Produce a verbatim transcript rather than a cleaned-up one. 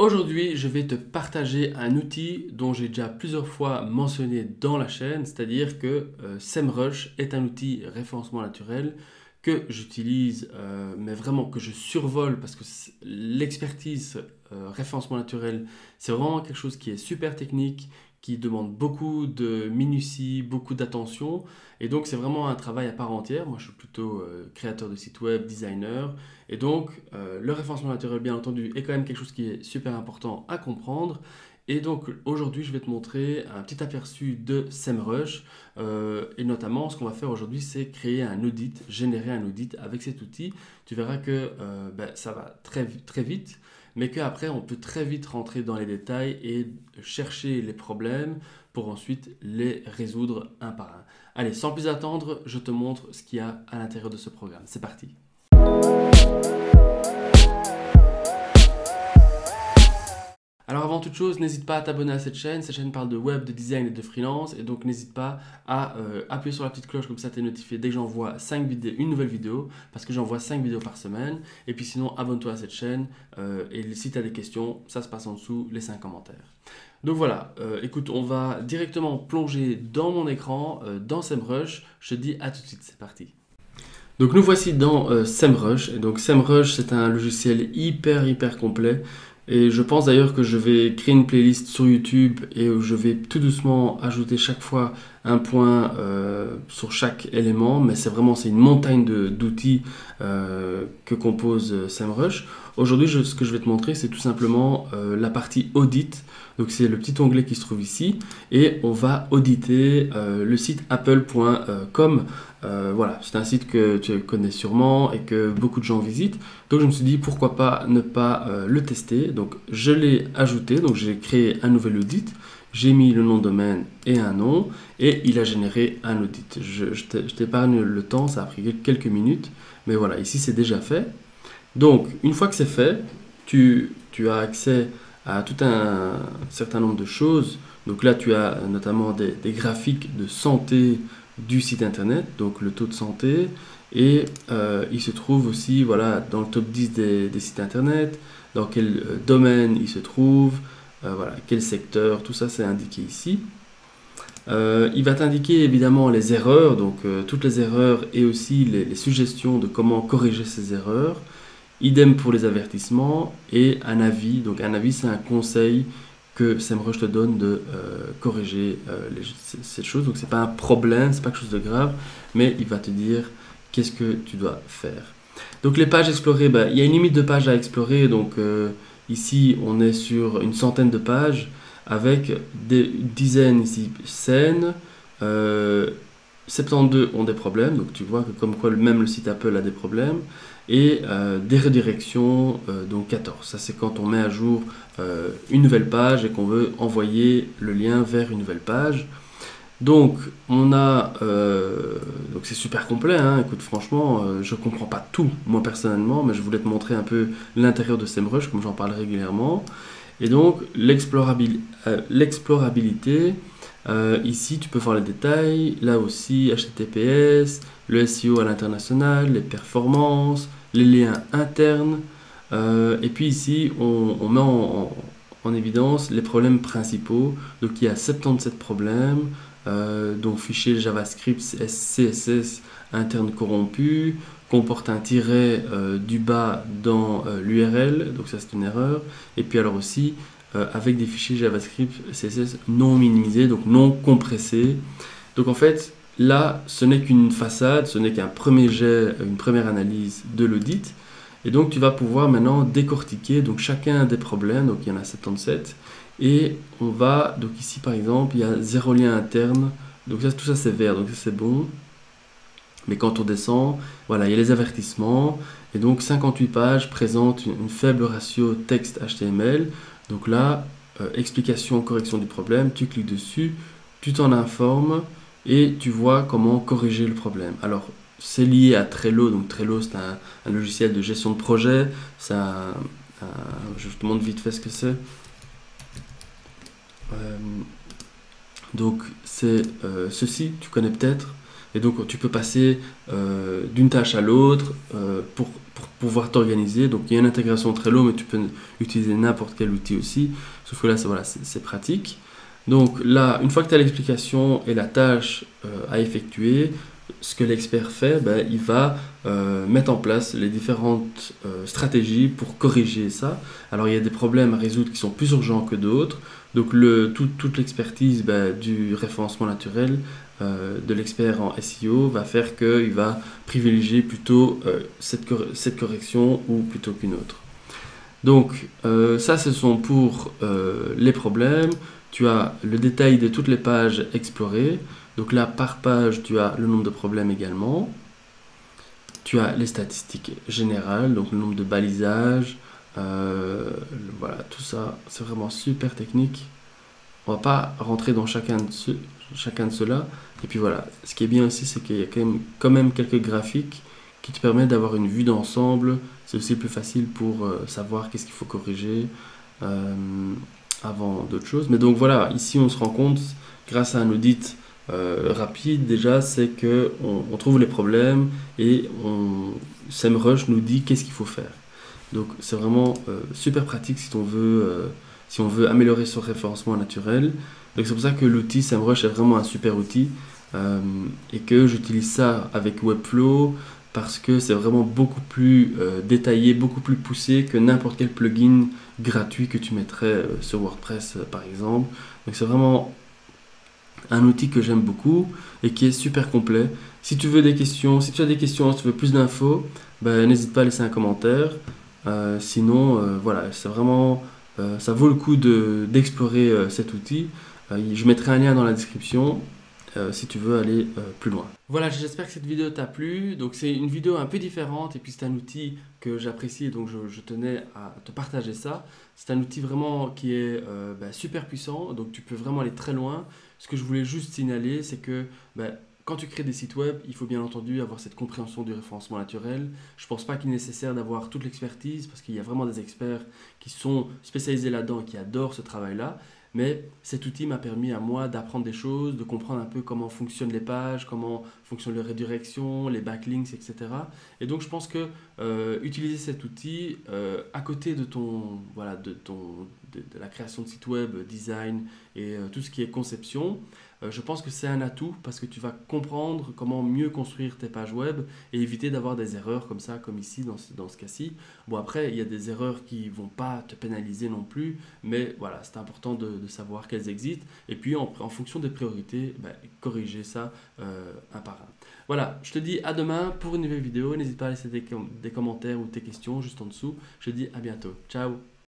Aujourd'hui, je vais te partager un outil dont j'ai déjà plusieurs fois mentionné dans la chaîne, c'est-à-dire que euh, SEMrush est un outil référencement naturel que j'utilise, euh, mais vraiment que je survole parce que l'expertise euh, référencement naturel, c'est vraiment quelque chose qui est super technique, qui demande beaucoup de minutie, beaucoup d'attention, et donc c'est vraiment un travail à part entière. Moi, je suis plutôt euh, créateur de site web, designer, et donc euh, le référencement naturel, bien entendu, est quand même quelque chose qui est super important à comprendre. Et donc aujourd'hui, je vais te montrer un petit aperçu de SEMrush, euh, et notamment ce qu'on va faire aujourd'hui, c'est créer un audit, générer un audit avec cet outil. Tu verras que euh, ben, ça va très très vite, mais qu'après on peut très vite rentrer dans les détails et chercher les problèmes pour ensuite les résoudre un par un. Allez, sans plus attendre, je te montre ce qu'il y a à l'intérieur de ce programme. C'est parti. Alors avant toute chose, n'hésite pas à t'abonner à cette chaîne. Cette chaîne parle de web, de design et de freelance. Et donc n'hésite pas à euh, appuyer sur la petite cloche, comme ça tu es notifié dès que j'envoie une nouvelle vidéo. Parce que j'envoie cinq vidéos par semaine. Et puis sinon, abonne-toi à cette chaîne. Euh, et si tu as des questions, ça se passe en dessous, laisse un commentaire. Donc voilà, euh, écoute, on va directement plonger dans mon écran, euh, dans SEMrush. Je te dis à tout de suite, c'est parti. Donc nous voici dans euh, SEMrush. Et donc SEMrush, c'est un logiciel hyper hyper complet. Et je pense d'ailleurs que je vais créer une playlist sur YouTube et où je vais tout doucement ajouter chaque fois un point euh, sur chaque élément. Mais c'est vraiment c'est une montagne d'outils euh, que compose SEMrush. Aujourd'hui, je, ce que je vais te montrer, c'est tout simplement euh, la partie audit. Donc c'est le petit onglet qui se trouve ici. Et on va auditer euh, le site apple point com. Euh, voilà, c'est un site que tu connais sûrement et que beaucoup de gens visitent. Donc je me suis dit pourquoi pas ne pas euh, le tester. Donc je l'ai ajouté, donc j'ai créé un nouvel audit. J'ai mis le nom de domaine et un nom et il a généré un audit. Je, je t'épargne le temps, ça a pris quelques minutes. Mais voilà, ici c'est déjà fait. Donc une fois que c'est fait, tu, tu as accès à tout un certain nombre de choses. Donc là tu as notamment des, des graphiques de santé du site internet, donc le taux de santé, et euh, il se trouve aussi voilà, dans le top dix des, des sites internet, dans quel euh, domaine il se trouve, euh, voilà, quel secteur, tout ça c'est indiqué ici. Euh, il va t'indiquer évidemment les erreurs, donc euh, toutes les erreurs et aussi les, les suggestions de comment corriger ces erreurs, idem pour les avertissements et un avis. Donc un avis c'est un conseil que SEMrush te donne de euh, corriger euh, les, cette chose. Donc c'est pas un problème, c'est pas quelque chose de grave, mais il va te dire qu'est-ce que tu dois faire. Donc les pages explorées, bah, il y a une limite de pages à explorer. Donc euh, ici on est sur une centaine de pages avec des dizaines ici saines. Euh, soixante-douze ont des problèmes, donc tu vois que comme quoi même le site Apple a des problèmes, et euh, des redirections, euh, donc quatorze. Ça c'est quand on met à jour euh, une nouvelle page et qu'on veut envoyer le lien vers une nouvelle page. Donc on a, euh, donc c'est super complet, hein. Écoute franchement, euh, je comprends pas tout moi personnellement, mais je voulais te montrer un peu l'intérieur de SEMrush comme j'en parle régulièrement. Et donc l'explorabilité, euh, l'explorabilité Euh, ici, tu peux voir les détails, là aussi, H T T P S, le S E O à l'international, les performances, les liens internes. Euh, et puis ici, on, on met en, en, en évidence les problèmes principaux. Donc, il y a soixante-dix-sept problèmes, euh, dont fichiers JavaScript, C S S interne corrompu, comporte un tiret euh, du bas dans euh, l'U R L, donc ça c'est une erreur. Et puis alors aussi, Euh, avec des fichiers JavaScript C S S non minimisés, donc non compressés. Donc en fait, là, ce n'est qu'une façade, ce n'est qu'un premier jet, une première analyse de l'audit. Et donc tu vas pouvoir maintenant décortiquer donc chacun des problèmes, donc il y en a soixante-dix-sept. Et on va, donc ici par exemple, il y a zéro lien interne, donc ça, tout ça c'est vert, donc ça c'est bon. Mais quand on descend, voilà, il y a les avertissements. Et donc cinquante-huit pages présentent une, une faible ratio texte H T M L. Donc là, euh, explication, correction du problème, tu cliques dessus, tu t'en informes et tu vois comment corriger le problème. Alors, c'est lié à Trello, donc Trello c'est un, un logiciel de gestion de projet. Ça, euh, je te montre vite fait ce que c'est. Euh, donc c'est euh, ceci, tu connais peut-être. Et donc tu peux passer euh, d'une tâche à l'autre euh, pour pour pouvoir t'organiser. Donc il y a une intégration Trello, mais tu peux utiliser n'importe quel outil aussi, sauf que là c'est voilà, c'est pratique. Donc là, une fois que tu as l'explication et la tâche euh, à effectuer, ce que l'expert fait, ben, il va euh, mettre en place les différentes euh, stratégies pour corriger ça. Alors il y a des problèmes à résoudre qui sont plus urgents que d'autres. Donc le, tout, toute l'expertise ben, du référencement naturel, euh, de l'expert en S E O, va faire qu'il va privilégier plutôt euh, cette, cor cette correction ou plutôt qu'une autre. Donc euh, ça, ce sont pour euh, les problèmes. Tu as le détail de toutes les pages explorées. Donc là, par page, tu as le nombre de problèmes également. Tu as les statistiques générales, donc le nombre de balisages. Euh, voilà, tout ça, c'est vraiment super technique. On va pas rentrer dans chacun de, ce, chacun de ceux-là. Et puis voilà, ce qui est bien aussi, c'est qu'il y a quand même, quand même quelques graphiques qui te permettent d'avoir une vue d'ensemble. C'est aussi plus facile pour euh, savoir qu'est-ce qu'il faut corriger euh, avant d'autres choses. Mais donc voilà, ici on se rend compte, grâce à un audit euh, rapide, déjà c'est que on, on trouve les problèmes et on, SEMrush nous dit qu'est-ce qu'il faut faire. Donc c'est vraiment euh, super pratique si on veut, euh, si on veut améliorer son référencement naturel. Donc c'est pour ça que l'outil SEMrush est vraiment un super outil euh, et que j'utilise ça avec Webflow parce que c'est vraiment beaucoup plus euh, détaillé, beaucoup plus poussé que n'importe quel plugin gratuit que tu mettrais euh, sur WordPress euh, par exemple. Donc c'est vraiment un outil que j'aime beaucoup et qui est super complet. Si tu veux des questions, si tu as des questions, si tu veux plus d'infos, ben, n'hésite pas à laisser un commentaire. Euh, sinon, euh, voilà, c'est vraiment, euh, ça vaut le coup de, d'explorer euh, cet outil. Euh, je mettrai un lien dans la description. Euh, si tu veux aller euh, plus loin. Voilà, j'espère que cette vidéo t'a plu. Donc c'est une vidéo un peu différente et puis c'est un outil que j'apprécie et donc je, je tenais à te partager ça. C'est un outil vraiment qui est euh, bah, super puissant, donc tu peux vraiment aller très loin. Ce que je voulais juste signaler, c'est que bah, quand tu crées des sites web, il faut bien entendu avoir cette compréhension du référencement naturel. Je ne pense pas qu'il est nécessaire d'avoir toute l'expertise parce qu'il y a vraiment des experts qui sont spécialisés là-dedans et qui adorent ce travail-là. Mais cet outil m'a permis à moi d'apprendre des choses, de comprendre un peu comment fonctionnent les pages, comment fonctionnent les redirections, les backlinks, et cetera. Et donc je pense que euh, utiliser cet outil euh, à côté de, ton, voilà, de, ton, de, de la création de site web, design et euh, tout ce qui est conception, euh, je pense que c'est un atout parce que tu vas comprendre comment mieux construire tes pages web et éviter d'avoir des erreurs comme ça, comme ici dans ce, dans ce cas-ci. Bon après, il y a des erreurs qui ne vont pas te pénaliser non plus, mais voilà, c'est important de de savoir qu'elles existent et puis en, en fonction des priorités, bah, corriger ça euh, un par un. Voilà, je te dis à demain pour une nouvelle vidéo. N'hésite pas à laisser des, com des commentaires ou tes questions juste en dessous. Je te dis à bientôt. Ciao.